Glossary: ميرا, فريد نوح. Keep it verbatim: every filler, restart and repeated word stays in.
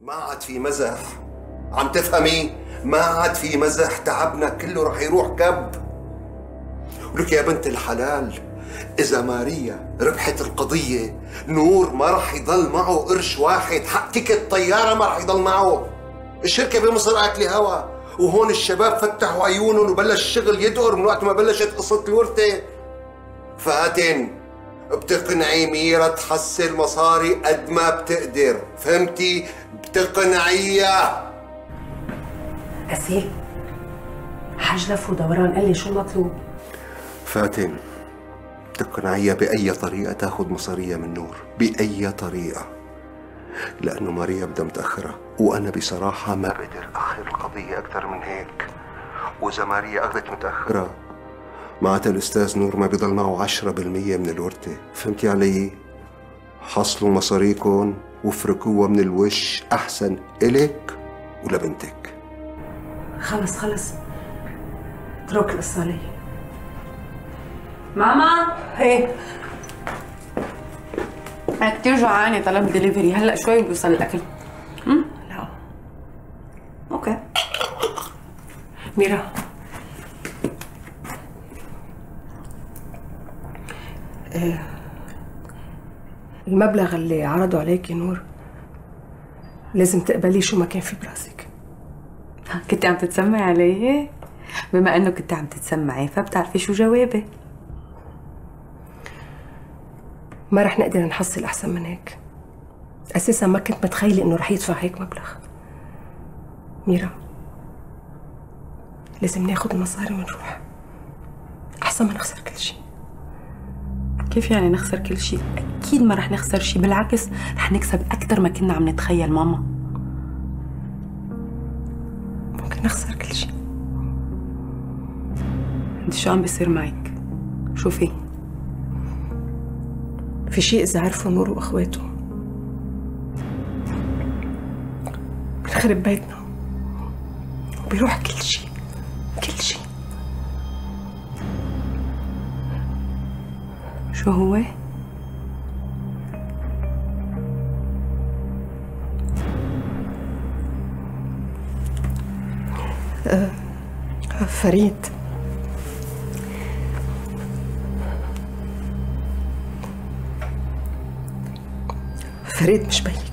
ما عاد في مزح، عم تفهمي؟ ما عاد في مزح، تعبنا كله رح يروح كب. ولك يا بنت الحلال، إذا ماريا ربحت القضية، نور ما رح يضل معه قرش واحد، حق تيكت طيارة ما رح يضل معه. الشركة بمصر آكلة هوا، وهون الشباب فتحوا عيونهم وبلش الشغل يدور من وقت ما بلشت قصة الورثة. فاتن بتقنعي ميرا تحصل مصاري قد ما بتقدر، فهمتي؟ بتقنعيها. غسيل، حاج لف ودوران قال لي شو المطلوب؟ فاتن بتقنعيها بأي طريقة تاخذ مصاريها من نور، بأي طريقة. لأنه ماريا بدها متأخرة، وأنا بصراحة ما بقدر أخر القضية أكثر من هيك. وإذا ماريا أخذت متأخرة، معناتها الأستاذ نور ما بيضل معه عشرة بالمية من الورثة، فهمتي علي؟ حصلوا مصاريكم وفركوها من الوش، أحسن إلك ولبنتك. خلص خلص، اترك القصة لي. ماما، إيه؟ أنا كتير جوعانة، طلبت دليفري، هلأ شوي بيوصل الأكل. امم؟ لا. أوكي. ميرا، المبلغ اللي عرضوا عليك يا نور لازم تقبليه شو ما كان في براسك. كنت عم تتسمعي علي؟ بما انه كنت عم تتسمعي فبتعرفي شو جوابي. ما رح نقدر نحصل احسن من هيك. اساسا ما كنت متخيله انه رح يدفع هيك مبلغ. ميرا، لازم ناخذ المصاري ونروح احسن ما نخسر كل شيء. كيف يعني نخسر كل شيء؟ أكيد ما رح نخسر شيء، بالعكس رح نكسب أكثر ما كنا عم نتخيل ماما. ممكن نخسر كل شيء. أنت شو عم بيصير معك؟ شو في؟ في شيء إذا عرفوا نور وأخواته بنخرب بيتنا وبيروح كل شيء، كل شيء. شو هو؟ أه فريد، فريد مش بيك.